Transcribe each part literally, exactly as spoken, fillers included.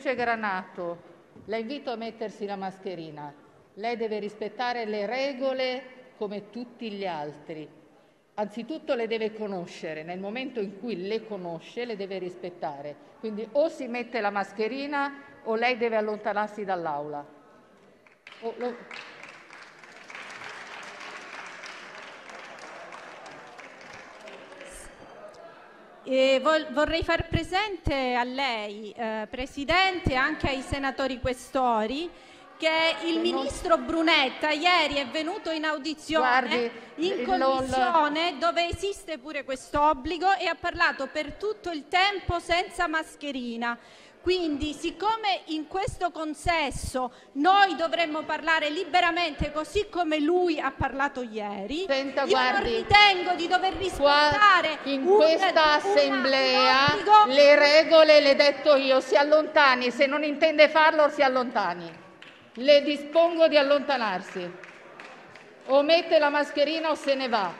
Senatrice Granato, la invito a mettersi la mascherina. Lei deve rispettare le regole come tutti gli altri. Anzitutto le deve conoscere. Nel momento in cui le conosce, le deve rispettare. Quindi o si mette la mascherina o lei deve allontanarsi dall'aula. O lo... E vorrei far presente a lei, eh, Presidente, e anche ai senatori questori, che il ministro Brunetta ieri è venuto in audizione Guardi, in commissione non... dove esiste pure questo obbligo e ha parlato per tutto il tempo senza mascherina. Quindi, siccome in questo consesso noi dovremmo parlare liberamente così come lui ha parlato ieri, Senta, io guardi, non ritengo di dover rispettare qua, in un, questa assemblea un le regole le ho detto io, si allontani, se non intende farlo si allontani. Le dispongo di allontanarsi. O mette la mascherina o se ne va.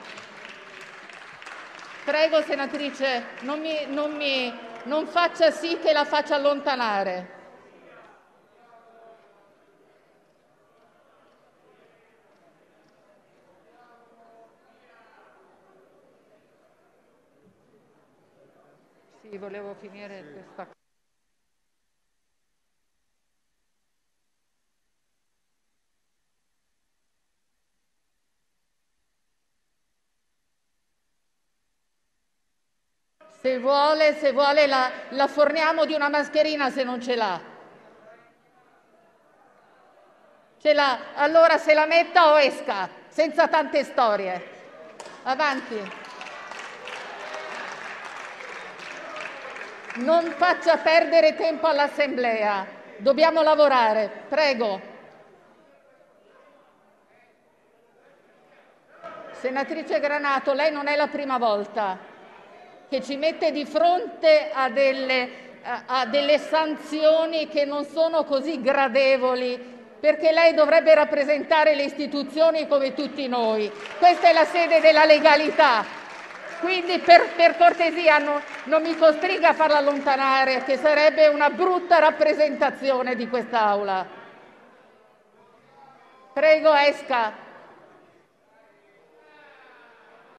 Prego, senatrice, non mi... Non mi... Non faccia sì che la faccia allontanare. Sì, volevo finire sì. questa cosa. Se vuole, se vuole la, la forniamo di una mascherina se non ce l'ha. Ce l'ha, allora se la metta o esca, senza tante storie. Avanti. Non faccia perdere tempo all'Assemblea, dobbiamo lavorare, prego. Senatrice Granato, lei non è la prima volta che ci mette di fronte a delle, a, a delle sanzioni che non sono così gradevoli, perché lei dovrebbe rappresentare le istituzioni come tutti noi. Questa è la sede della legalità, quindi per, per cortesia non, non mi costringa a farla allontanare, che sarebbe una brutta rappresentazione di quest'Aula. Prego, esca.